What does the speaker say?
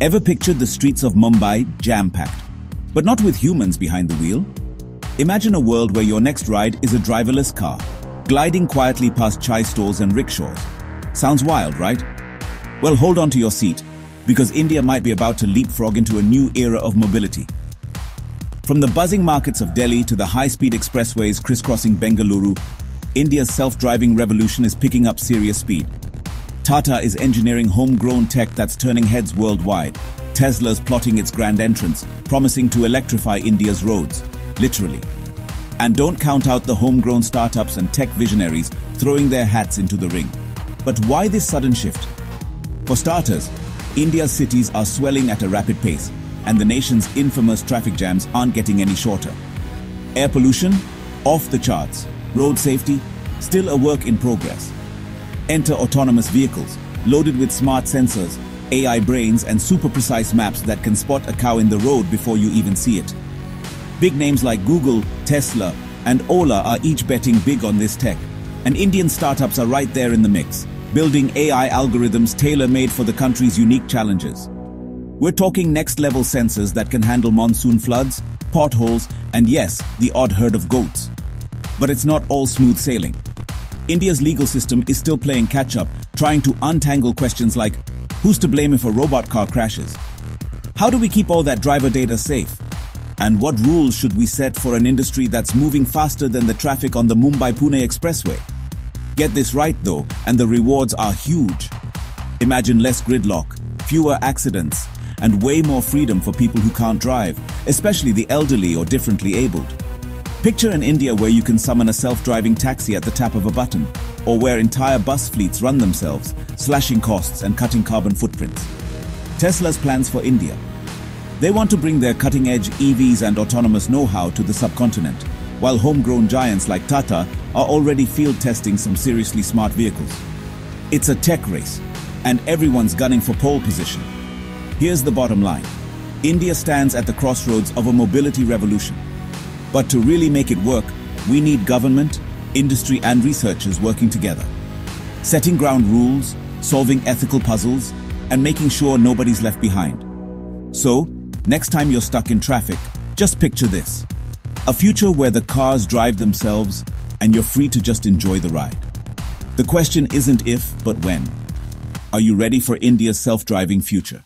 Ever pictured the streets of Mumbai jam-packed, but not with humans behind the wheel? Imagine a world where your next ride is a driverless car, gliding quietly past chai stalls and rickshaws. Sounds wild, right? Well, hold on to your seat, because India might be about to leapfrog into a new era of mobility. From the buzzing markets of Delhi to the high-speed expressways crisscrossing Bengaluru, India's self-driving revolution is picking up serious speed. Tata is engineering homegrown tech that's turning heads worldwide. Tesla's plotting its grand entrance, promising to electrify India's roads, literally. And don't count out the homegrown startups and tech visionaries throwing their hats into the ring. But why this sudden shift? For starters, India's cities are swelling at a rapid pace, and the nation's infamous traffic jams aren't getting any shorter. Air pollution? Off the charts. Road safety? Still a work in progress. Enter autonomous vehicles, loaded with smart sensors, AI brains and super-precise maps that can spot a cow in the road before you even see it. Big names like Google, Tesla and Ola are each betting big on this tech, and Indian startups are right there in the mix, building AI algorithms tailor-made for the country's unique challenges. We're talking next-level sensors that can handle monsoon floods, potholes, and yes, the odd herd of goats. But it's not all smooth sailing. India's legal system is still playing catch-up, trying to untangle questions like, who's to blame if a robot car crashes? How do we keep all that driver data safe? And what rules should we set for an industry that's moving faster than the traffic on the Mumbai-Pune Expressway? Get this right though, and the rewards are huge. Imagine less gridlock, fewer accidents, and way more freedom for people who can't drive, especially the elderly or differently abled. Picture an India where you can summon a self-driving taxi at the tap of a button, or where entire bus fleets run themselves, slashing costs and cutting carbon footprints. Tesla's plans for India. They want to bring their cutting-edge EVs and autonomous know-how to the subcontinent, while homegrown giants like Tata are already field testing some seriously smart vehicles. It's a tech race, and everyone's gunning for pole position. Here's the bottom line. India stands at the crossroads of a mobility revolution. But to really make it work, we need government, industry and researchers working together. Setting ground rules, solving ethical puzzles, and making sure nobody's left behind. So, next time you're stuck in traffic, just picture this. A future where the cars drive themselves and you're free to just enjoy the ride. The question isn't if, but when. Are you ready for India's self-driving future?